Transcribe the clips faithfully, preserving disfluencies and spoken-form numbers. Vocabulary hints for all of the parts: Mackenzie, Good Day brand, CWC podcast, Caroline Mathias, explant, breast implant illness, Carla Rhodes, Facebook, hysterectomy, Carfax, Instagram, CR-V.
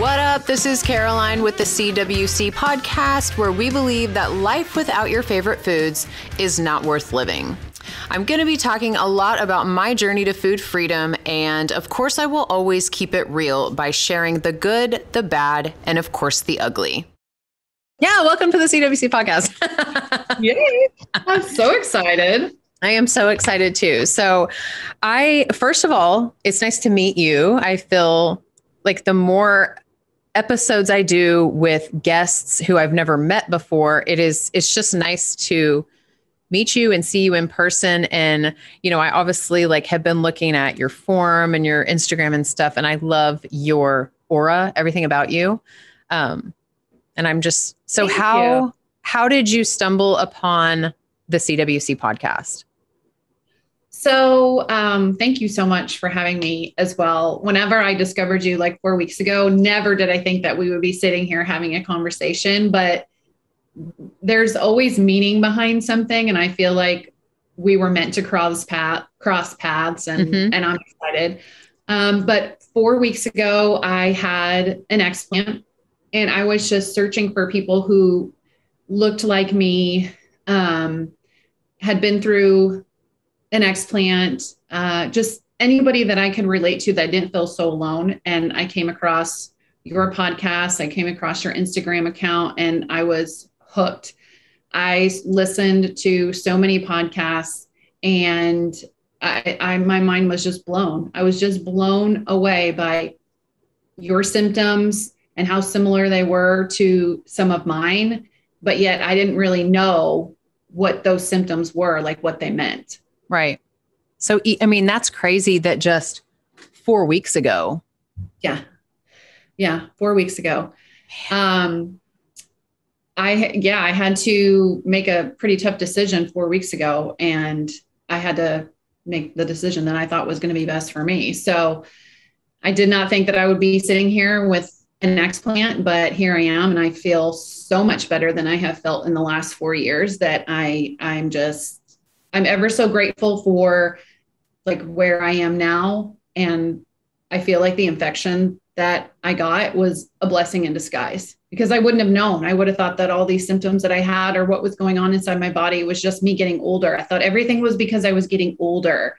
What up? This is Caroline with the C W C podcast, where we believe that life without your favorite foods is not worth living. I'm going to be talking a lot about my journey to food freedom, and of course I will always keep it real by sharing the good, the bad, and of course the ugly. Yeah, welcome to the C W C podcast. Yay! I'm so excited. I am so excited too. So I, first of all, it's nice to meet you. I feel like the more episodes I do with guests who I've never met before, it is, it's just nice to meet you and see you in person. And, you know, I obviously like have been looking at your form and your Instagram and stuff, and I love your aura, everything about you. Um, and I'm just, so Thank how, you. how did you stumble upon the C W C podcast? So um, thank you so much for having me as well. Whenever I discovered you like four weeks ago, never did I think that we would be sitting here having a conversation, but there's always meaning behind something. And I feel like we were meant to cross path, cross paths and, mm-hmm. and I'm excited. Um, but four weeks ago, I had an explant and I was just searching for people who looked like me, um, had been through an explant, uh, just anybody that I could relate to that didn't feel so alone. And I came across your podcast. I came across your Instagram account and I was hooked. I listened to so many podcasts and I, I, my mind was just blown. I was just blown away by your symptoms and how similar they were to some of mine, but yet I didn't really know what those symptoms were, like what they meant. Right. So, I mean, that's crazy that just four weeks ago. Yeah. Yeah. Four weeks ago. Um, I, yeah, I had to make a pretty tough decision four weeks ago, and I had to make the decision that I thought was going to be best for me. So I did not think that I would be sitting here with an explant, but here I am. And I feel so much better than I have felt in the last four years that I, I'm just, I'm ever so grateful for like where I am now. And I feel like the infection that I got was a blessing in disguise, because I wouldn't have known. I would have thought that all these symptoms that I had or what was going on inside my body was just me getting older. I thought everything was because I was getting older,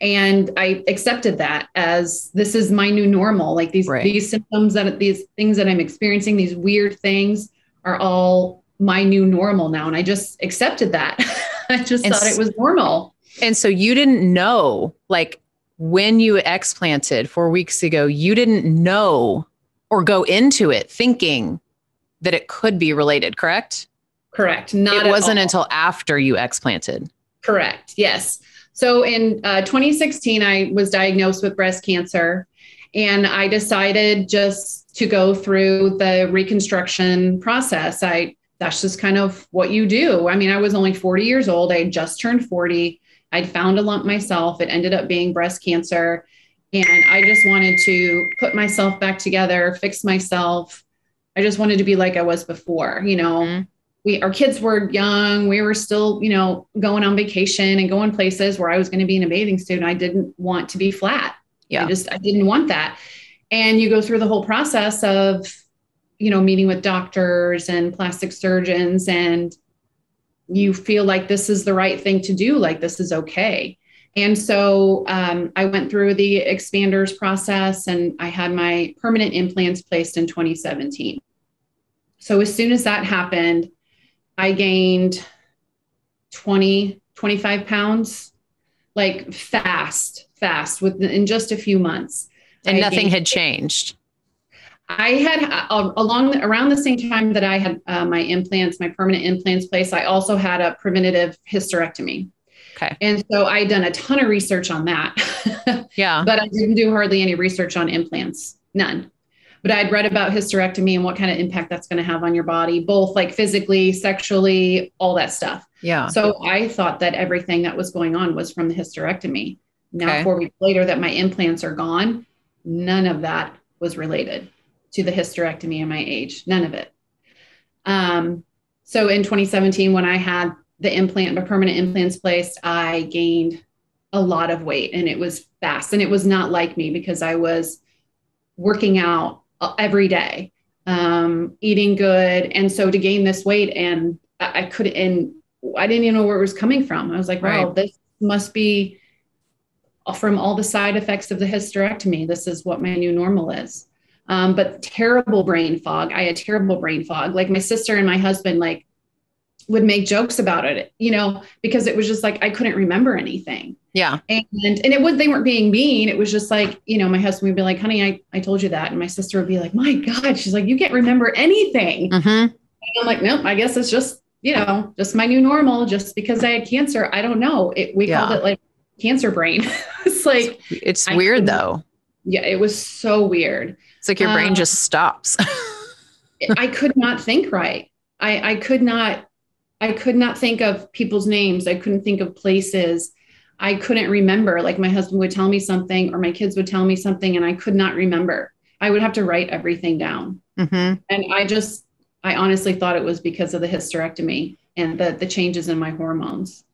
and I accepted that as this is my new normal. Like these, right. these symptoms that these things that I'm experiencing, these weird things are all my new normal now. And I just accepted that. I just and thought it was normal. And so you didn't know, like when you explanted four weeks ago, you didn't know or go into it thinking that it could be related, correct? Correct. Not It wasn't all. until after you explanted. Correct. Yes. So in uh, twenty sixteen, I was diagnosed with breast cancer, and I decided just to go through the reconstruction process. I That's just kind of what you do. I mean, I was only forty years old. I had just turned forty. I'd found a lump myself. It ended up being breast cancer. And I just wanted to put myself back together, fix myself. I just wanted to be like I was before, you know, mm-hmm. we, our kids were young. We were still, you know, going on vacation and going places where I was going to be in a bathing suit. And I didn't want to be flat. Yeah. I just, I didn't want that. And you go through the whole process of, you know, meeting with doctors and plastic surgeons, and you feel like this is the right thing to do. Like this is okay. And so um, I went through the expanders process, and I had my permanent implants placed in twenty seventeen. So as soon as that happened, I gained twenty, twenty-five pounds, like fast, fast within just a few months. And I nothing gained- had changed. I had uh, along around the same time that I had uh, my implants, my permanent implants placed, I also had a preventative hysterectomy. Okay. And so I had done a ton of research on that. Yeah. But I didn't do hardly any research on implants, none. But I'd read about hysterectomy and what kind of impact that's going to have on your body, both like physically, sexually, all that stuff. Yeah. So I thought that everything that was going on was from the hysterectomy. Now, okay. four weeks later that my implants are gone, none of that was related to the hysterectomy and my age, none of it. Um, so in twenty seventeen, when I had the implant, my permanent implants placed, I gained a lot of weight, and it was fast, and it was not like me because I was working out every day, um, eating good. And so to gain this weight, and I, I couldn't, and I didn't even know where it was coming from. I was like, wow, right. This must be from all the side effects of the hysterectomy. This is what my new normal is. Um, but terrible brain fog. I had terrible brain fog. Like my sister and my husband, like would make jokes about it, you know, because it was just like, I couldn't remember anything. Yeah. And, and it was, they weren't being mean. It was just like, you know, my husband would be like, honey, I, I told you that. And my sister would be like, my God, she's like, you can't remember anything. Mm-hmm. And I'm like, nope, I guess it's just, you know, just my new normal, just because I had cancer. I don't know. It, we yeah. called it like cancer brain. It's like, it's weird I, though. Yeah. It was so weird. It's like your brain um, just stops. I could not think right. I, I could not, I could not think of people's names. I couldn't think of places. I couldn't remember. Like my husband would tell me something or my kids would tell me something and I could not remember. I would have to write everything down. Mm-hmm. And I just, I honestly thought it was because of the hysterectomy and the, the changes in my hormones.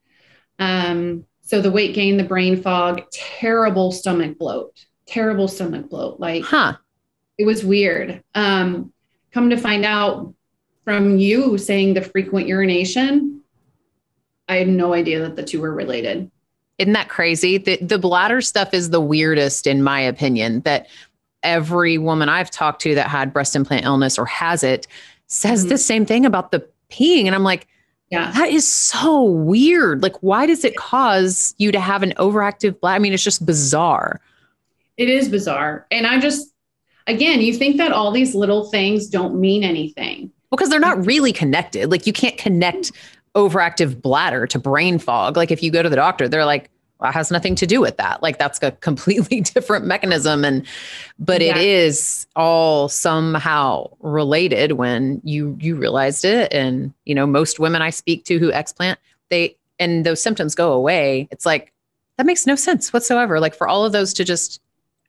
Um, so the weight gain, the brain fog, terrible stomach bloat, terrible stomach bloat. Like huh. It was weird. Um, come to find out from you saying the frequent urination, I had no idea that the two were related. Isn't that crazy? The, the bladder stuff is the weirdest, in my opinion, that every woman I've talked to that had breast implant illness or has it says mm-hmm. the same thing about the peeing. And I'm like, yeah, that is so weird. Like, why does it cause you to have an overactive bladder? I mean, it's just bizarre. It is bizarre. And I just, again, you think that all these little things don't mean anything. Because they're not really connected. Like you can't connect overactive bladder to brain fog. Like if you go to the doctor, they're like, well, it has nothing to do with that. Like that's a completely different mechanism. And, but yeah. It is all somehow related when you, you realized it. And, you know, most women I speak to who explant, they, and those symptoms go away. It's like, that makes no sense whatsoever. Like for all of those to just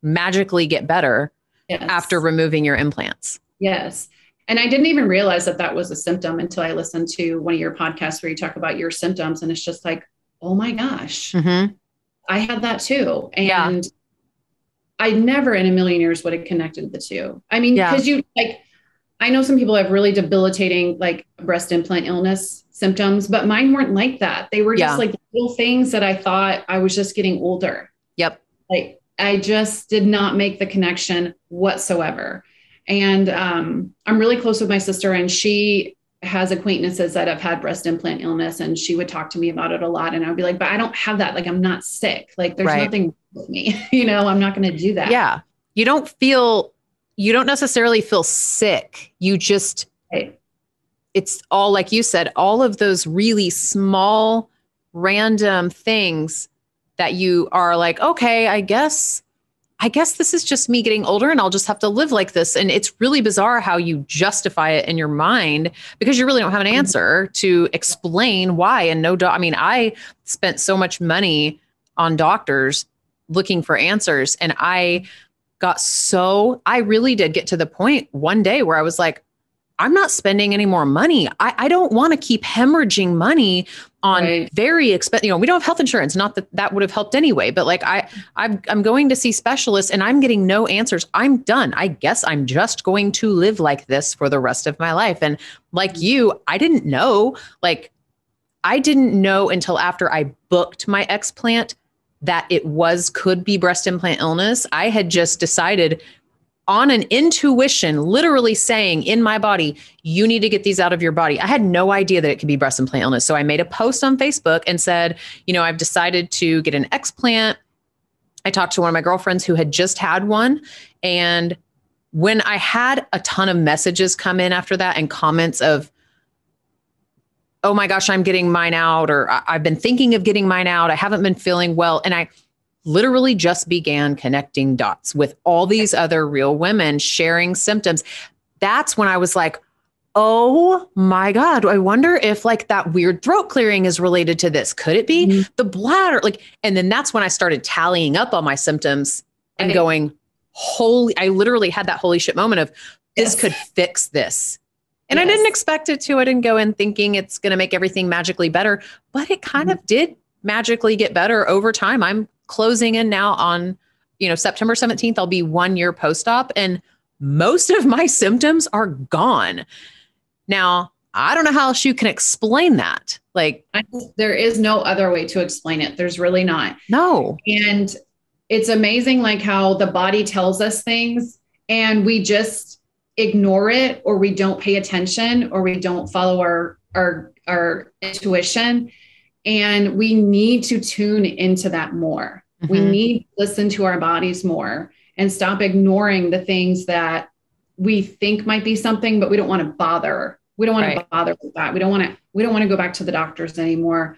magically get better yes. after removing your implants. Yes. And I didn't even realize that that was a symptom until I listened to one of your podcasts where you talk about your symptoms. And it's just like, oh my gosh, mm-hmm. I had that too. And yeah. I never in a million years would have connected the two. I mean, yeah. cause you like, I know some people have really debilitating like breast implant illness symptoms, but mine weren't like that. They were just yeah. like little things that I thought I was just getting older. Yep. Like I just did not make the connection whatsoever. And, um, I'm really close with my sister and she has acquaintances that have had breast implant illness and she would talk to me about it a lot. And I'd be like, but I don't have that. Like, I'm not sick. Like there's right. nothing with me, you know, I'm not going to do that. Yeah. You don't feel, you don't necessarily feel sick. You just, right. it's all, like you said, all of those really small, random things that you are like, okay, I guess I guess this is just me getting older and I'll just have to live like this. And it's really bizarre how you justify it in your mind because you really don't have an answer to explain why. And no, do- I mean, I spent so much money on doctors looking for answers. And I got so, I really did get to the point one day where I was like, I'm not spending any more money. I, I don't want to keep hemorrhaging money on right. very expensive, you know, we don't have health insurance. Not that that would have helped anyway, but like I, I'm, I'm going to see specialists and I'm getting no answers. I'm done. I guess I'm just going to live like this for the rest of my life. And like you, I didn't know, like I didn't know until after I booked my explant that it was, could be breast implant illness. I had just decided on an intuition, literally saying in my body, you need to get these out of your body. I had no idea that it could be breast implant illness. So I made a post on Facebook and said, you know, I've decided to get an explant. I talked to one of my girlfriends who had just had one. And when I had a ton of messages come in after that and comments of, oh my gosh, I'm getting mine out, or I've been thinking of getting mine out. I haven't been feeling well. And I literally just began connecting dots with all these other real women sharing symptoms. That's when I was like, oh my God, I wonder if like that weird throat clearing is related to this. Could it be mm-hmm. the bladder? Like, and then that's when I started tallying up all my symptoms and okay. going, holy, I literally had that holy shit moment of this yes. could fix this. And yes. I didn't expect it to. I didn't go in thinking it's going to make everything magically better, but it kind mm-hmm. of did magically get better over time. I'm closing in now on, you know, September seventeenth, I'll be one year post-op. And most of my symptoms are gone. Now, I don't know how else you can explain that. Like, I, there is no other way to explain it. There's really not. No. And it's amazing, like how the body tells us things and we just ignore it, or we don't pay attention, or we don't follow our, our, our intuition. And we need to tune into that more. Mm-hmm. We need to listen to our bodies more and stop ignoring the things that we think might be something, but we don't want to bother. We don't want right. to bother with that. We don't want to, we don't want to go back to the doctors anymore.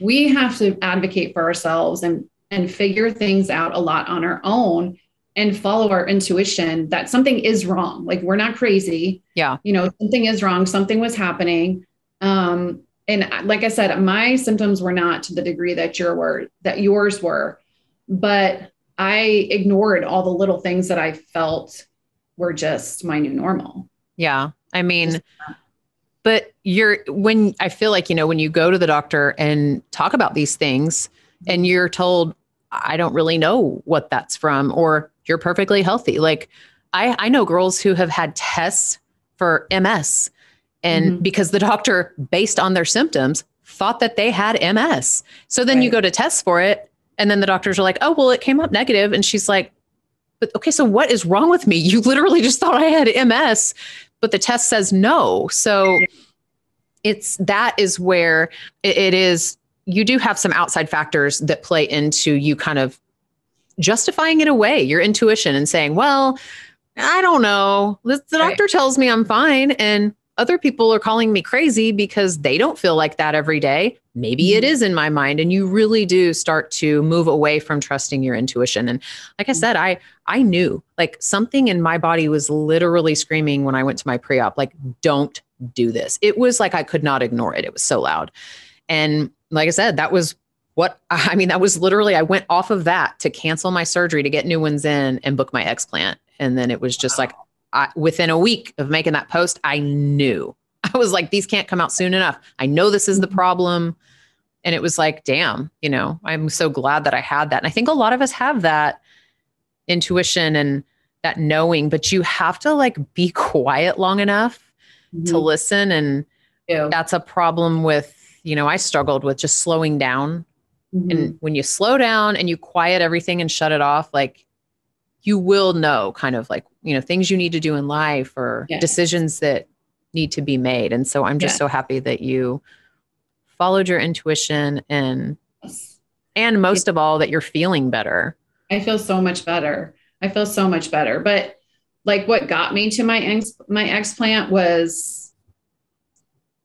We have to advocate for ourselves and, and figure things out a lot on our own and follow our intuition that something is wrong. Like, we're not crazy. Yeah. You know, something is wrong. Something was happening. Um, and like I said, my symptoms were not to the degree that your were, that yours were, but I ignored all the little things that I felt were just my new normal. Yeah. I mean, just, but you're, when I feel like, you know, when you go to the doctor and talk about these things and you're told, I don't really know what that's from, or you're perfectly healthy. Like, I, I know girls who have had tests for M S, and mm-hmm. because the doctor, based on their symptoms, thought that they had M S. So then right. you go to test for it. And then the doctors are like, oh, well, it came up negative. And she's like, but okay, so what is wrong with me? You literally just thought I had M S, but the test says no. So it's, that is where it, it is. You do have some outside factors that play into you kind of justifying it away, your intuition, and saying, well, I don't know. The doctor right. tells me I'm fine. And other people are calling me crazy because they don't feel like that every day. Maybe it is in my mind. And you really do start to move away from trusting your intuition. And like I said, I, I knew, like, something in my body was literally screaming when I went to my pre-op, like, don't do this. It was like, I could not ignore it. It was so loud. And like I said, that was what, I mean, that was literally, I went off of that to cancel my surgery, to get new ones in and book my explant. And then it was just wow. like, I, within a week of making that post, I knew. I was like, these can't come out soon enough. I know this is the problem. And it was like, damn, you know, I'm so glad that I had that. And I think a lot of us have that intuition and that knowing, but you have to, like, be quiet long enough mm-hmm. to listen. And yeah. that's a problem with, you know, I struggled with just slowing down. Mm-hmm. And when you slow down and you quiet everything and shut it off, like, you will know kind of, like, you know, things you need to do in life, or yeah. decisions that need to be made. And so I'm just yeah. so happy that you followed your intuition, and, yes. and most I, of all, that you're feeling better. I feel so much better. I feel so much better. But like, what got me to my, ex, my explant was,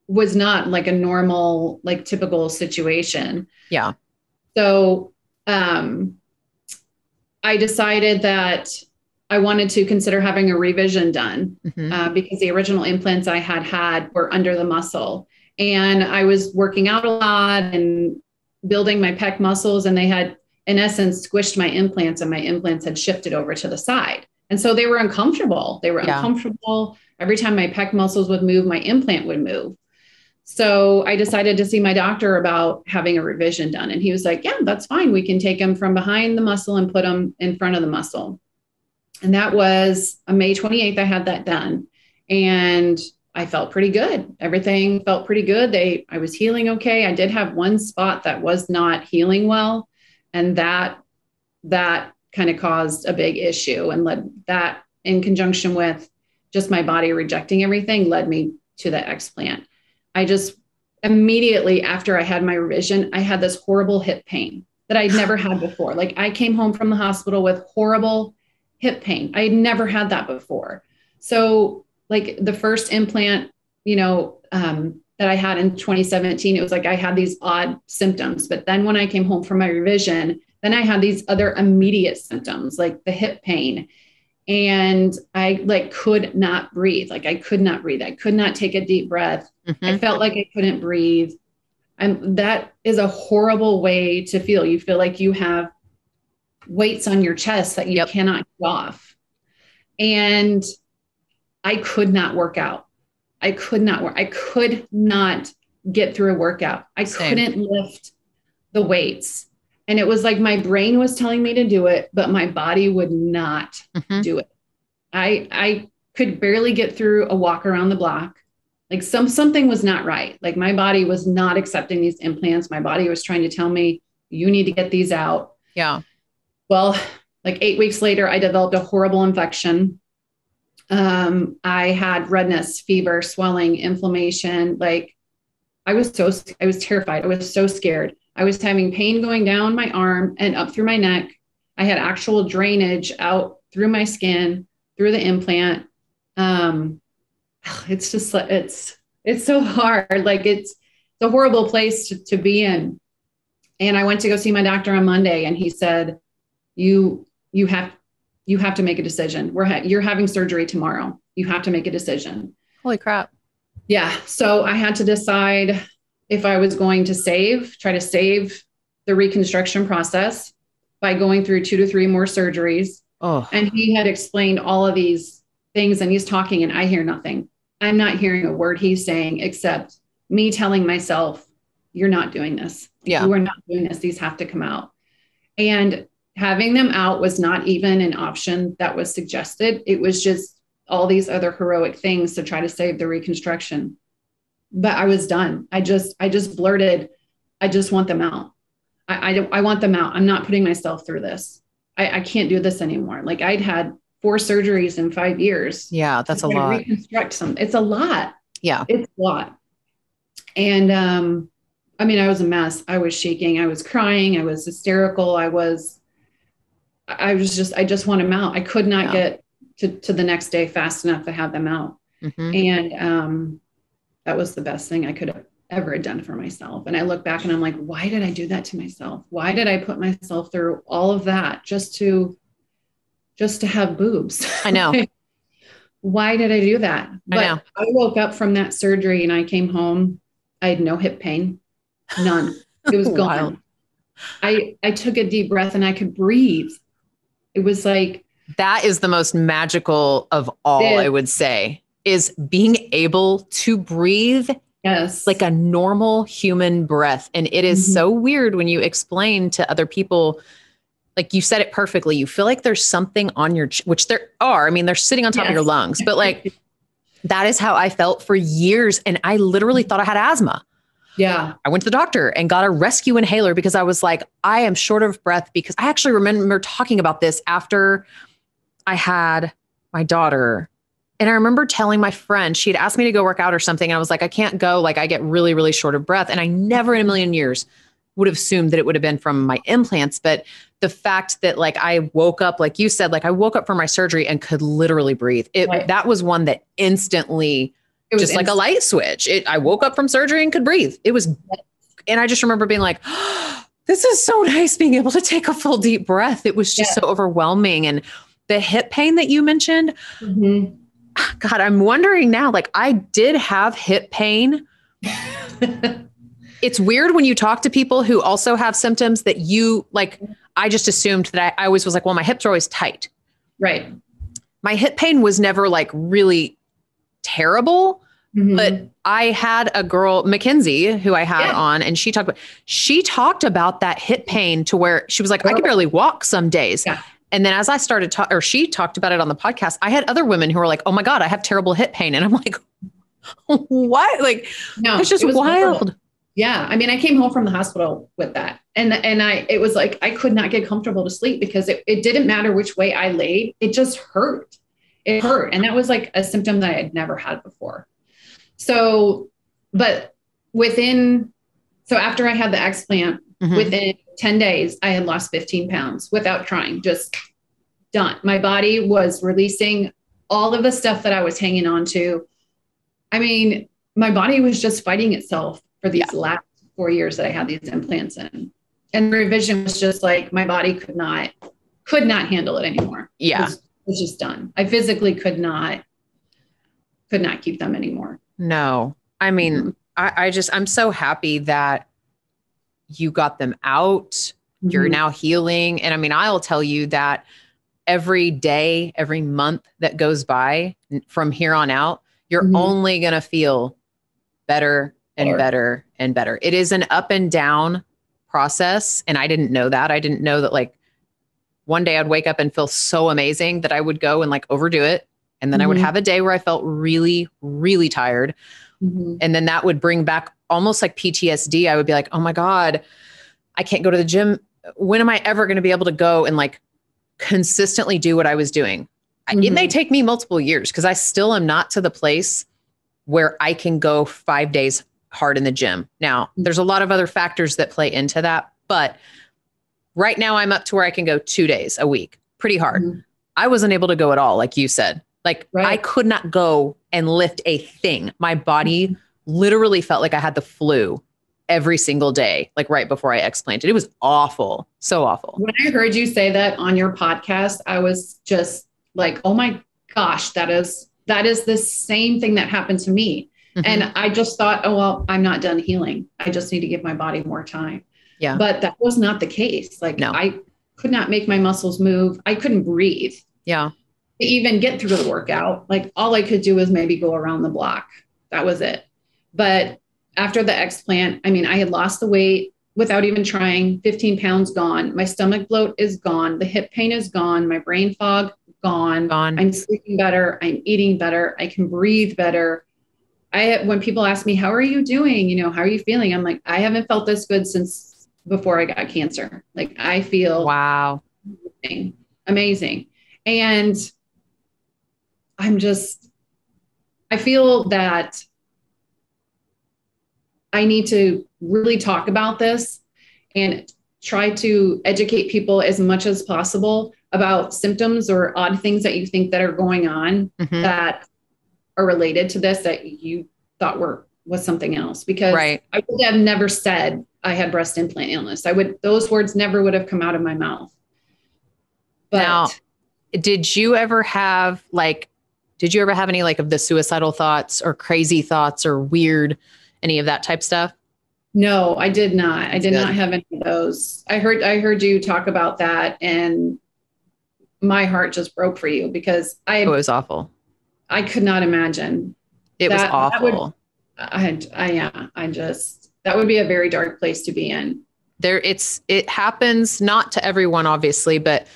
was not like a normal, like, typical situation. Yeah. So, um, I decided that I wanted to consider having a revision done mm-hmm. uh, because the original implants I had had were under the muscle, and I was working out a lot and building my pec muscles, and they had, in essence, squished my implants, and my implants had shifted over to the side. And so they were uncomfortable. They were yeah. uncomfortable. Every time my pec muscles would move, my implant would move. So I decided to see my doctor about having a revision done. And he was like, yeah, that's fine. We can take them from behind the muscle and put them in front of the muscle. And that was on May twenty-eighth. I had that done, and I felt pretty good. Everything felt pretty good. They, I was healing okay. I did have one spot that was not healing well. And that, that kind of caused a big issue, and led that, in conjunction with just my body rejecting everything, led me to the explant. I just immediately after I had my revision, I had this horrible hip pain that I'd never had before. Like, I came home from the hospital with horrible hip pain. I had never had that before. So like the first implant, you know, um, that I had in twenty seventeen, it was like, I had these odd symptoms, but then when I came home from my revision, then I had these other immediate symptoms, like the hip pain. And I like, could not breathe. Like I could not breathe. I could not take a deep breath. Mm-hmm. I felt like I couldn't breathe. And that is a horrible way to feel. You feel like you have weights on your chest that you yep. cannot get off. And I could not work out. I could not work. I could not get through a workout. I Same. Couldn't lift the weights. And it was like, my brain was telling me to do it, but my body would not mm-hmm. do it. I, I could barely get through a walk around the block. Like some, something was not right. Like my body was not accepting these implants. My body was trying to tell me, you need to get these out. Yeah. Well, like eight weeks later, I developed a horrible infection. Um, I had redness, fever, swelling, inflammation. Like I was so, I was terrified. I was so scared. I was having pain going down my arm and up through my neck. I had actual drainage out through my skin, through the implant. Um, it's just, it's, it's so hard. Like it's, it's a horrible place to, to be in. And I went to go see my doctor on Monday and he said, you, you have, you have to make a decision. We're, ha- you're having surgery tomorrow. You have to make a decision. Holy crap. Yeah. So I had to decide if I was going to save, try to save the reconstruction process by going through two to three more surgeries. Oh. And he had explained all of these things and he's talking and I hear nothing. I'm not hearing a word he's saying, except me telling myself, you're not doing this. Yeah. You are not doing this. These have to come out. And having them out was not even an option that was suggested. It was just all these other heroic things to try to save the reconstruction. But I was done. I just, I just blurted, I just want them out. I, I, I want them out. I'm not putting myself through this. I, I can't do this anymore. Like I'd had four surgeries in five years. Yeah. That's a lot. Reconstruct some. It's a lot. Yeah. It's a lot. And, um, I mean, I was a mess. I was shaking. I was crying. I was hysterical. I was, I was just, I just want them out. I could not yeah. get to, to the next day fast enough to have them out. Mm-hmm. And, um, that was the best thing I could have ever had done for myself. And I look back and I'm like, why did I do that to myself? Why did I put myself through all of that just to, just to have boobs? I know. Why did I do that? But I know. I woke up from that surgery and I came home. I had no hip pain, none. It was gone. Wow. I, I took a deep breath and I could breathe. It was like, that is the most magical of all, this, I would say. Is being able to breathe yes. like a normal human breath. And it is mm-hmm. so weird when you explain to other people, like you said it perfectly, you feel like there's something on your, ch- which there are, I mean, they're sitting on top yes. of your lungs, but like, that is how I felt for years. And I literally thought I had asthma. Yeah. I went to the doctor and got a rescue inhaler because I was like, I am short of breath, because I actually remember talking about this after I had my daughter. And I remember telling my friend, she had asked me to go work out or something. And I was like, I can't go. Like I get really, really short of breath. And I never in a million years would have assumed that it would have been from my implants. But the fact that like, I woke up, like you said, like I woke up from my surgery and could literally breathe. It, right. That was one that instantly, it was just instant. Like a light switch. It, I woke up from surgery and could breathe. It was, and I just remember being like, oh, this is so nice being able to take a full deep breath. It was just yeah. so overwhelming. And the hip pain that you mentioned, mm-hmm. God, I'm wondering now, like I did have hip pain. It's weird when you talk to people who also have symptoms that you like, I just assumed that I, I always was like, well, my hips are always tight. Right. My hip pain was never like really terrible, mm-hmm. but I had a girl, Mackenzie, who I had yeah. on, and she talked about, she talked about that hip pain to where she was like, I can barely walk some days. Yeah. And then as I started talking, or she talked about it on the podcast, I had other women who were like, oh my God, I have terrible hip pain. And I'm like, what? Like, no, it's just it wild. Horrible. Yeah. I mean, I came home from the hospital with that. And, and I, it was like, I could not get comfortable to sleep because it, it didn't matter which way I laid. It just hurt. It hurt. And that was like a symptom that I had never had before. So, but within, so after I had the explant, mm-hmm. within ten days, I had lost fifteen pounds without trying, just done. My body was releasing all of the stuff that I was hanging on to. I mean, my body was just fighting itself for these yeah. last four years that I had these implants in. And the revision was just like, my body could not, could not handle it anymore. Yeah. It was, it was just done. I physically could not, could not keep them anymore. No, I mean, mm-hmm. I, I just, I'm so happy that you got them out, you're mm-hmm. now healing. And I mean, I'll tell you that every day, every month that goes by from here on out, you're mm-hmm. only going to feel better and sure. better and better. It is an up and down process. And I didn't know that. I didn't know that like one day I'd wake up and feel so amazing that I would go and like overdo it. And then mm-hmm. I would have a day where I felt really, really tired. Mm-hmm. And then that would bring back almost like P T S D. I would be like, oh my God, I can't go to the gym. When am I ever going to be able to go and like consistently do what I was doing? Mm-hmm. It may take me multiple years because I still am not to the place where I can go five days hard in the gym. Now, there's a lot of other factors that play into that, but right now I'm up to where I can go two days a week, pretty hard. Mm-hmm. I wasn't able to go at all, like you said. Like right. I could not go and lift a thing. My body mm-hmm. literally felt like I had the flu every single day, like right before I explanted. It was awful. So awful. When I heard you say that on your podcast, I was just like, oh my gosh, that is, that is the same thing that happened to me. Mm-hmm. And I just thought, oh, well, I'm not done healing. I just need to give my body more time. Yeah. But that was not the case. Like no. I could not make my muscles move. I couldn't breathe. Yeah. To even get through the workout. Like all I could do was maybe go around the block. That was it. But after the explant, I mean, I had lost the weight without even trying, fifteen pounds gone. My stomach bloat is gone. The hip pain is gone. My brain fog gone. Gone. I'm sleeping better. I'm eating better. I can breathe better. I, when people ask me, how are you doing? You know, how are you feeling? I'm like, I haven't felt this good since before I got cancer. Like I feel wow, amazing. amazing. And I'm just, I feel that I need to really talk about this and try to educate people as much as possible about symptoms or odd things that you think that are going on mm-hmm. that are related to this that you thought were was something else. Because right. I would have never said I had breast implant illness. I would, those words never would have come out of my mouth. But now, did you ever have like, did you ever have any like of the suicidal thoughts or crazy thoughts or weird, any of that type stuff? No, I did not. I did Good. not have any of those. I heard, I heard you talk about that and my heart just broke for you because I, oh, it was awful. I could not imagine. It that, was awful. That would, I, I, yeah, I just, that would be a very dark place to be in. There it's, it happens not to everyone, obviously, but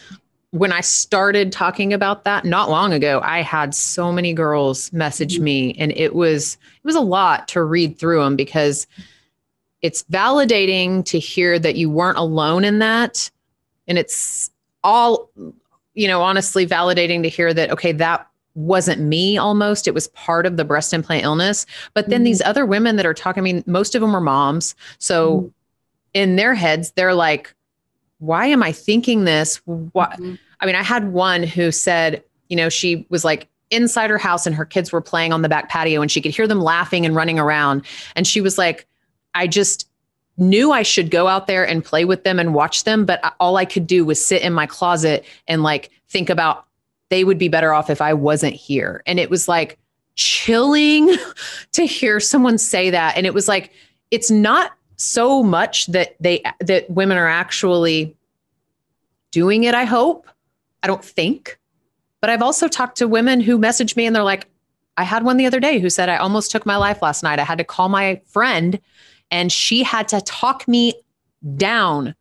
when I started talking about that not long ago, I had so many girls message mm-hmm. me and it was, it was a lot to read through them because it's validating to hear that you weren't alone in that. And it's all, you know, honestly validating to hear that, okay, that wasn't me almost. It was part of the breast implant illness. But then mm-hmm. these other women that are talking, I mean, most of them were moms. So mm-hmm. in their heads, they're like, why am I thinking this? What? Mm-hmm. I mean, I had one who said, you know, she was like inside her house and her kids were playing on the back patio and she could hear them laughing and running around. And she was like, I just knew I should go out there and play with them and watch them. But all I could do was sit in my closet and like, think about they would be better off if I wasn't here. And it was like chilling to hear someone say that. And it was like, it's not so much that they, that women are actually doing it. I hope, I don't think, but I've also talked to women who message me and they're like, I had one the other day who said, I almost took my life last night. I had to call my friend and she had to talk me down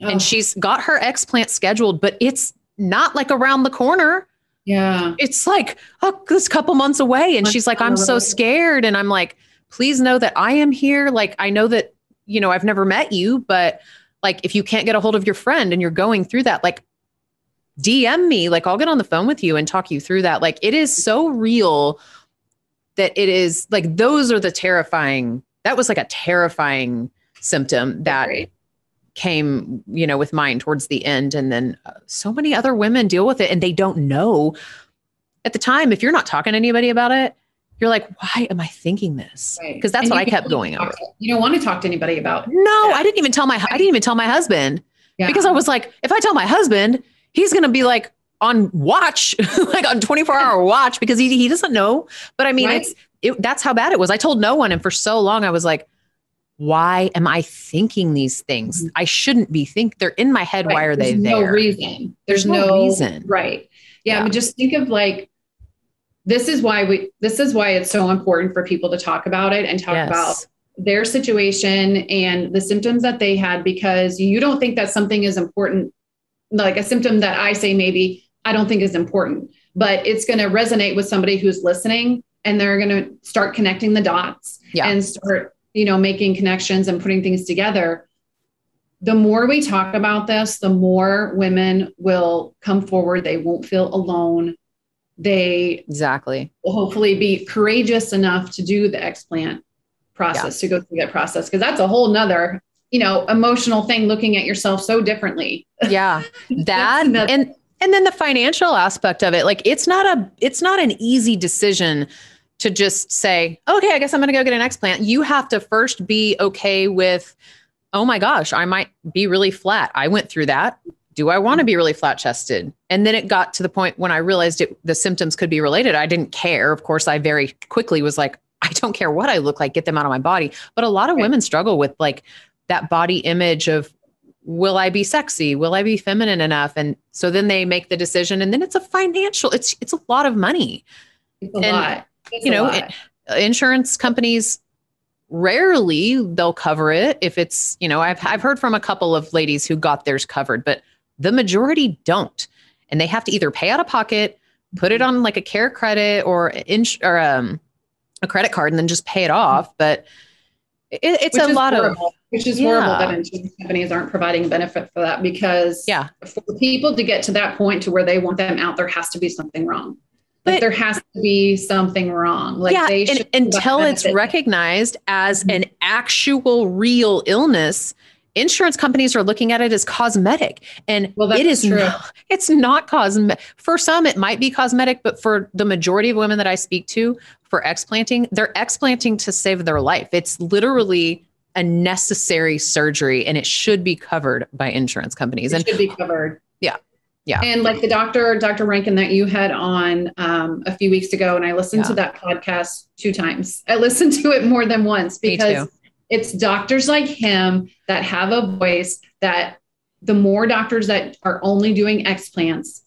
oh. and she's got her explant scheduled, but it's not like around the corner. Yeah. It's like oh, this couple months away. And she's like, I'm so scared. And I'm like, please know that I am here. Like, I know that, you know, I've never met you, but like, if you can't get a hold of your friend and you're going through that, like D M me, like I'll get on the phone with you and talk you through that. Like it is so real that it is like, those are the terrifying, that was like a terrifying symptom that right. came, you know, with mine towards the end. And then uh, so many other women deal with it and they don't know at the time, if you're not talking to anybody about it, you're like, why am I thinking this? Right. Cause that's and what I kept going over. To, you don't want to talk to anybody about it. No, yeah. I didn't even tell my, I didn't even tell my husband yeah. because I was like, if I tell my husband, he's going to be like on watch, like on twenty-four hour watch because he, he doesn't know. But I mean, right. it's, it, that's how bad it was. I told no one. And for so long I was like, why am I thinking these things? I shouldn't be think they're in my head. Right. Why are There's they no there? Reason. There's, There's no, no reason. Right. Yeah. yeah. But just think of like, this is why we, this is why it's so important for people to talk about it and talk yes. about their situation and the symptoms that they had, because you don't think that something is important. Like a symptom that I say, maybe I don't think is important, but it's going to resonate with somebody who's listening, and they're going to start connecting the dots yeah. and start, you know, making connections and putting things together. The more we talk about this, the more women will come forward. They won't feel alone. They exactly will hopefully be courageous enough to do the explant process, yeah. to go through that process. Because that's a whole nother, you know, emotional thing, looking at yourself so differently. Yeah. That and and then the financial aspect of it. Like it's not a it's not an easy decision to just say, okay, I guess I'm gonna go get an explant. You have to first be okay with, oh my gosh, I might be really flat. I went through that. Do I want to be really flat chested? And then it got to the point when I realized it, the symptoms could be related. I didn't care. Of course, I very quickly was like, I don't care what I look like, get them out of my body. But a lot of right. women struggle with like that body image of, will I be sexy? Will I be feminine enough? And so then they make the decision, and then it's a financial, it's, it's a lot of money. It's a and, lot. It's you know, it, insurance companies, rarely they'll cover it if it's, you know, I've, I've heard from a couple of ladies who got theirs covered, but the majority don't. And they have to either pay out of pocket, put it on like a care credit or, ins- or um, a credit card, and then just pay it off. But it, it's which a lot horrible. Of, which is yeah. horrible that insurance companies aren't providing benefit for that, because yeah. for people to get to that point to where they want them out, there has to be something wrong. But like there has to be something wrong. Like yeah, they should and, until benefit. It's recognized as mm-hmm. an actual real illness, insurance companies are looking at it as cosmetic. And well, it is true. Not, it's not cosmetic. For some, it might be cosmetic, but for the majority of women that I speak to for explanting, they're explanting to save their life. It's literally a necessary surgery, and it should be covered by insurance companies. It and, should be covered. Yeah. Yeah. And like the doctor, Doctor Rankin that you had on um, a few weeks ago, and I listened yeah. to that podcast two times. I listened to it more than once, because it's doctors like him that have a voice, that the more doctors that are only doing explants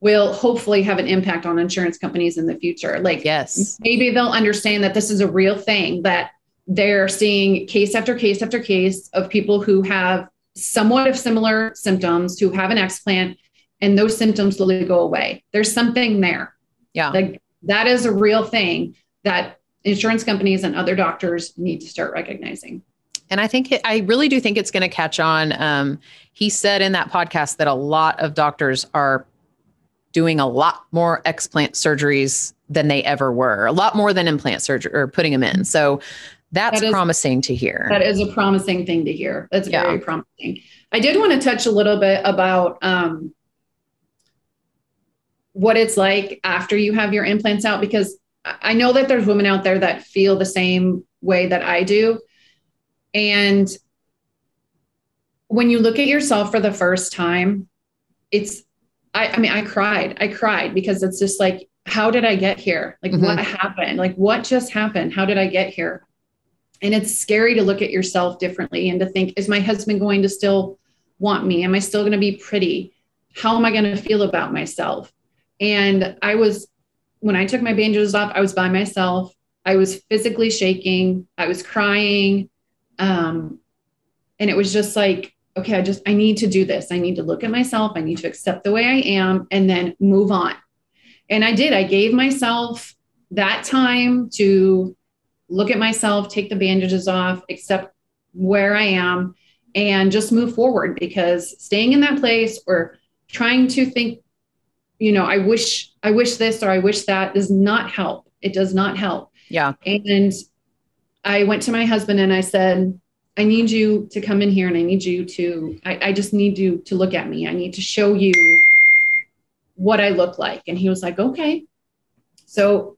will hopefully have an impact on insurance companies in the future. Like, yes, maybe they'll understand that this is a real thing, that they're seeing case after case after case of people who have somewhat of similar symptoms, who have an explant, and those symptoms slowly go away. There's something there. Yeah. Like that is a real thing that insurance companies and other doctors need to start recognizing. And I think, it, I really do think it's going to catch on. Um, he said in that podcast that a lot of doctors are doing a lot more explant surgeries than they ever were, a lot more than implant surgery or putting them in. So that's that is, promising to hear. That is a promising thing to hear. That's yeah. very promising. I did want to touch a little bit about, um, what it's like after you have your implants out, because I know that there's women out there that feel the same way that I do. And when you look at yourself for the first time, it's, I, I mean, I cried, I cried because it's just like, how did I get here? Like mm-hmm. what happened? Like what just happened? How did I get here? And it's scary to look at yourself differently and to think, is my husband going to still want me? Am I still going to be pretty? How am I going to feel about myself? And I was, when I took my bandages off, I was by myself. I was physically shaking. I was crying. Um, and it was just like, okay, I just, I need to do this. I need to look at myself. I need to accept the way I am and then move on. And I did, I gave myself that time to look at myself, take the bandages off, accept where I am, and just move forward, because staying in that place or trying to think, you know, I wish, I wish this, or I wish that, does not help. It does not help. Yeah. And I went to my husband and I said, I need you to come in here, and I need you to, I, I just need you to look at me. I need to show you what I look like. And he was like, okay. So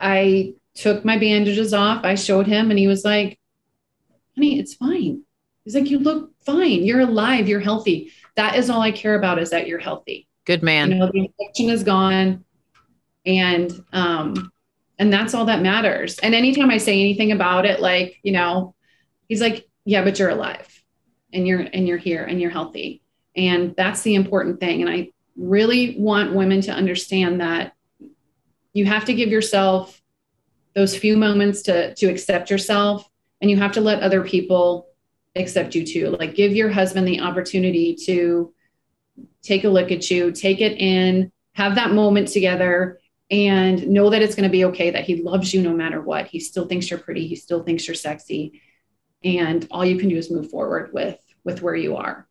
I took my bandages off. I showed him, and he was like, honey, it's fine. He's like, you look fine. You're alive. You're healthy. That is all I care about, is that you're healthy. Good man. You know, the infection is gone. And, um, and that's all that matters. And anytime I say anything about it, like, you know, he's like, yeah, but you're alive, and you're, and you're here, and you're healthy. And that's the important thing. And I really want women to understand that you have to give yourself those few moments to, to accept yourself, and you have to let other people accept you too. Like, give your husband the opportunity to take a look at you, take it in, have that moment together and know that it's going to be okay, that he loves you no matter what. He still thinks you're pretty. He still thinks you're sexy. And all you can do is move forward with, with where you are.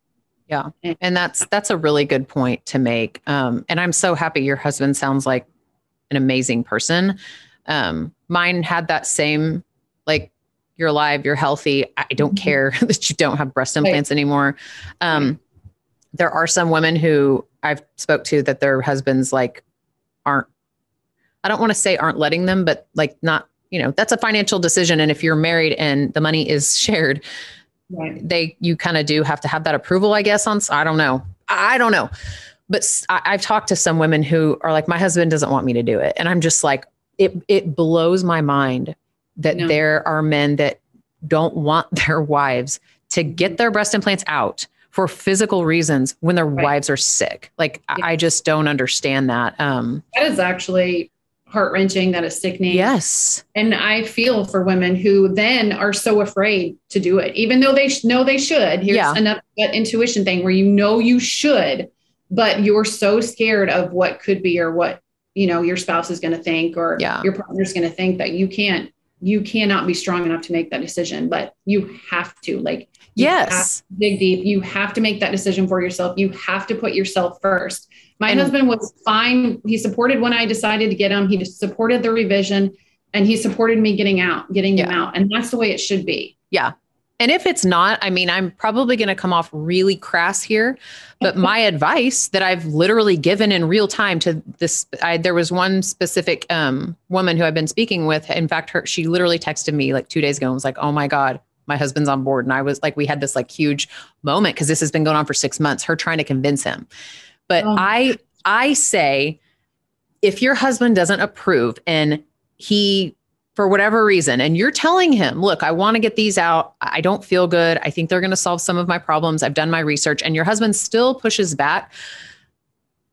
Yeah. And that's, that's a really good point to make. Um, and I'm so happy your husband sounds like an amazing person. Um, mine had that same, like, you're alive, you're healthy. I don't care that you don't have breast implants right. anymore. Um, right. There are some women who I've spoke to that their husbands like aren't, I don't want to say aren't letting them, but like not, you know, that's a financial decision. And if you're married and the money is shared, right. they, you kind of do have to have that approval, I guess, on, I don't know. I don't know. But I, I've talked to some women who are like, my husband doesn't want me to do it. And I'm just like, it, it blows my mind that no. there are men that don't want their wives to get their breast implants out for physical reasons when their right. wives are sick. Like, yeah. I just don't understand that. Um, that is actually heart-wrenching. That is sickening. Yes. And I feel for women who then are so afraid to do it, even though they sh- know they should. Here's yeah. another that intuition thing where, you know, you should, but you're so scared of what could be, or what, you know, your spouse is going to think, or yeah. your partner's going to think, that you can't, you cannot be strong enough to make that decision, but you have to, like, yes, dig deep. You have to make that decision for yourself. You have to put yourself first. My and husband was fine. He supported when I decided to get him. He just supported the revision, and he supported me getting out, getting yeah. him out. And that's the way it should be. Yeah. And if it's not, I mean, I'm probably going to come off really crass here, but my advice that I've literally given in real time to this, I, there was one specific um, woman who I've been speaking with. In fact, her, she literally texted me like two days ago and was like, oh my God, my husband's on board. And I was like, we had this like huge moment, because this has been going on for six months, her trying to convince him. But oh. I, I say, if your husband doesn't approve and he, for whatever reason, and you're telling him, look, I want to get these out. I don't feel good. I think they're going to solve some of my problems. I've done my research, and your husband still pushes back.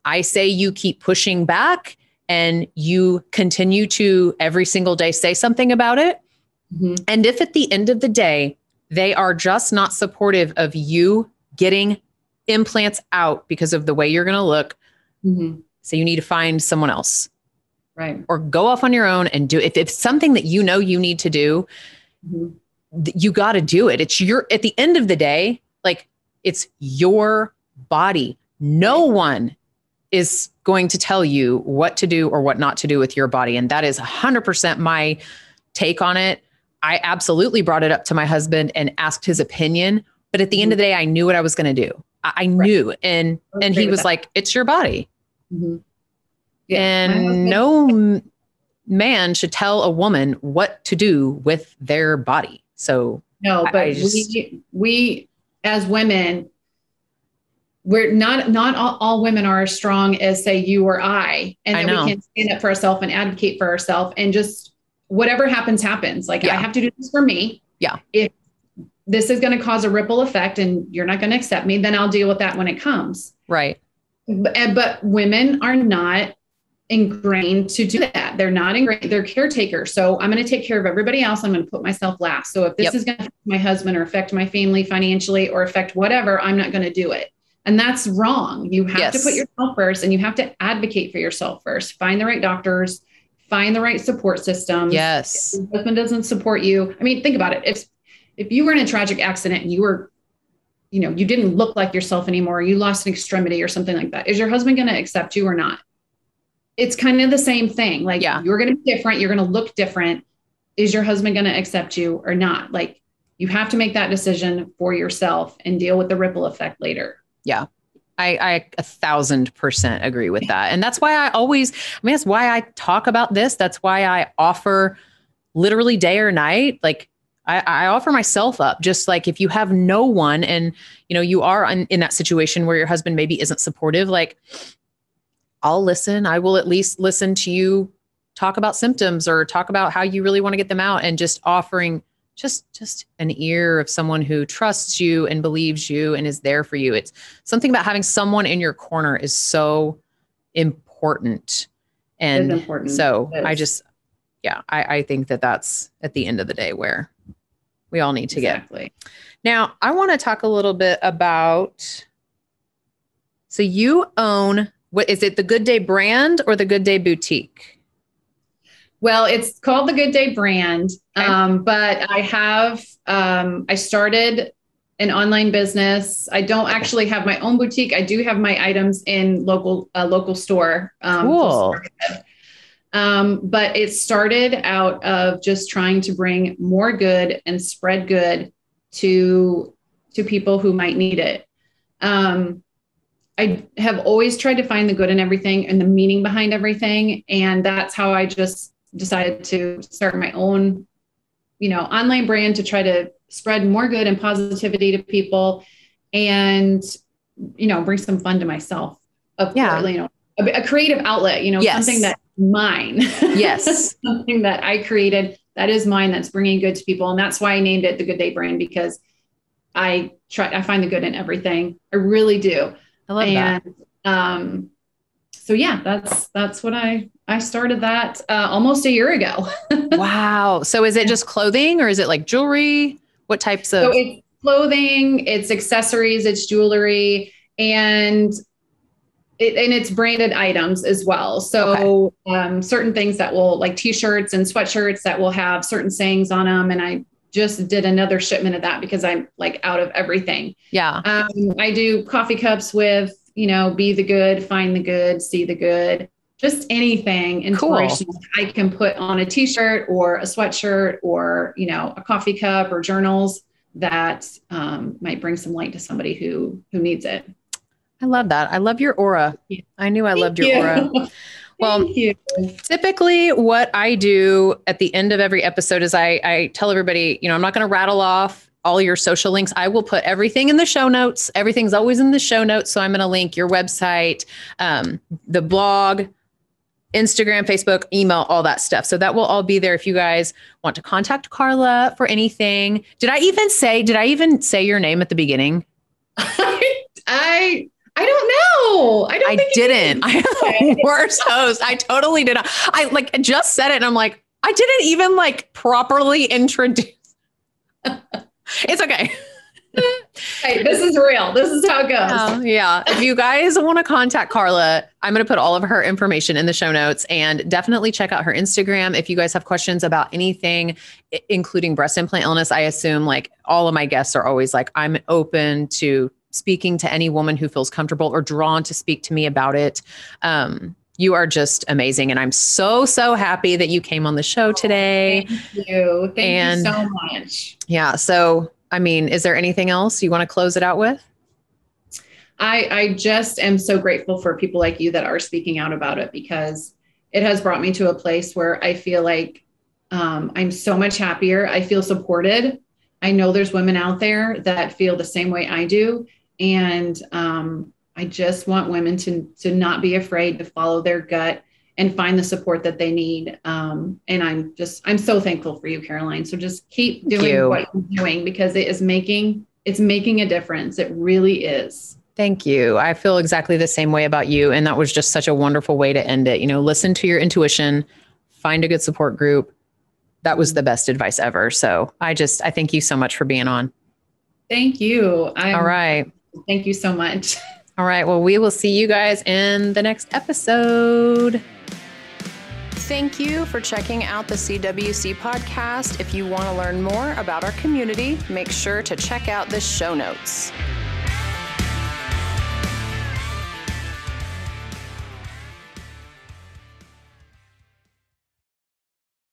I say you keep pushing back, and you continue to every single day say something about it. Mm-hmm. And if at the end of the day, they are just not supportive of you getting implants out because of the way you're going to look. Mm-hmm. So you need to find someone else. Right. Or go off on your own and do it. If it's something that you know you need to do, mm-hmm. you got to do it. It's your, at the end of the day, like, it's your body. No one is going to tell you what to do or what not to do with your body. And that is one hundred percent my take on it. I absolutely brought it up to my husband and asked his opinion. But at the mm-hmm. end of the day, I knew what I was going to do. I, I right. knew. And, I'm and he was that. like, it's your body. Mm-hmm. And no man should tell a woman what to do with their body. So no, but I, I just, we, we, as women, we're not, not all, all women are as strong as, say, you or I, and I that know. we can stand up for ourselves and advocate for ourselves, and just whatever happens, happens. Like, yeah. I have to do this for me. Yeah. If this is going to cause a ripple effect and you're not going to accept me, then I'll deal with that when it comes. Right. But, but women are not ingrained to do that. They're not ingrained. They're caretakers. So I'm going to take care of everybody else. I'm going to put myself last. So if this yep. is going to affect my husband or affect my family financially or affect whatever, I'm not going to do it. And that's wrong. You have yes. to put yourself first, and you have to advocate for yourself first. Find the right doctors, find the right support systems. Yes. If your husband doesn't support you. I mean, think about it. If, if you were in a tragic accident and you were, you know, you didn't look like yourself anymore, you lost an extremity or something like that, is your husband going to accept you or not? It's kind of the same thing. Like, yeah. you're going to be different. You're going to look different. Is your husband going to accept you or not? Like, you have to make that decision for yourself and deal with the ripple effect later. Yeah. I, I a thousand percent agree with that. And that's why I always, I mean, that's why I talk about this. That's why I offer literally day or night. Like, I, I offer myself up, just like, if you have no one and, you know, you are in, in that situation where your husband maybe isn't supportive, like, I'll listen. I will at least listen to you talk about symptoms or talk about how you really want to get them out, and just offering just, just an ear of someone who trusts you and believes you and is there for you. It's something about having someone in your corner is so important. And important. so I just, yeah, I, I think that that's at the end of the day where we all need to exactly. get. Now, I want to talk a little bit about, so you own What is it, the Good Day brand or the Good Day boutique? Well, it's called the Good Day brand, okay. um, but I have, um, I started an online business. I don't actually have my own boutique. I do have my items in local, a uh, local store. Um, cool. Um, but it started out of just trying to bring more good and spread good to, to people who might need it. Um, I have always tried to find the good in everything and the meaning behind everything. And that's how I just decided to start my own, you know, online brand to try to spread more good and positivity to people and, you know, bring some fun to myself. Of, yeah. You know, a, a creative outlet, you know, yes. something that's mine. Yes. Something that I created that is mine, that's bringing good to people. And that's why I named it the Good Day brand, because I try, I find the good in everything. I really do. I love and, that. Um, so yeah, that's, that's what I, I started that, uh, almost a year ago. Wow. So is it just clothing or is it like jewelry? What types of? So it's clothing, it's accessories, it's jewelry, and it, and it's branded items as well. So, okay. um, certain things that will, like t-shirts and sweatshirts that will have certain sayings on them. And I just did another shipment of that because I'm like out of everything. Yeah. Um, I do coffee cups with, you know, be the good, find the good, see the good, just anything inspirational cool. I can put on a t-shirt or a sweatshirt or, you know, a coffee cup or journals that, um, might bring some light to somebody who, who needs it. I love that. I love your aura. I knew I Thank loved your you. aura. Well, typically what I do at the end of every episode is I, I tell everybody, you know, I'm not going to rattle off all your social links. I will put everything in the show notes. Everything's always in the show notes. So I'm going to link your website, um, the blog, Instagram, Facebook, email, all that stuff. So that will all be there if you guys want to contact Carla for anything. Did I even say, did I even say your name at the beginning? I, I I don't know. I don't I think didn't. I didn't. I'm the worst host. I totally did not. I like just said it and I'm like, I didn't even like properly introduce. It's okay. Hey, this is real. This is how it goes. Um, yeah. If you guys want to contact Carla, I'm going to put all of her information in the show notes, and definitely check out her Instagram. If you guys have questions about anything, including breast implant illness, I assume like all of my guests are always like, I'm open to speaking to any woman who feels comfortable or drawn to speak to me about it. Um, you are just amazing. And I'm so, so happy that you came on the show today. Oh, thank you. Thank and, you so much. Yeah. So, I mean, is there anything else you want to close it out with? I, I just am so grateful for people like you that are speaking out about it, because it has brought me to a place where I feel like, um, I'm so much happier. I feel supported. I know there's women out there that feel the same way I do. And, um, I just want women to, to not be afraid to follow their gut and find the support that they need. Um, and I'm just, I'm so thankful for you, Caroline. So just keep doing you. what you're doing, because it is making, it's making a difference. It really is. Thank you. I feel exactly the same way about you. And that was just such a wonderful way to end it. You know, listen to your intuition, find a good support group. That was the best advice ever. So I just, I thank you so much for being on. Thank you. I'm, All right. Thank you so much. All right. Well, we will see you guys in the next episode. Thank you for checking out the C W C podcast. If you want to learn more about our community, make sure to check out the show notes.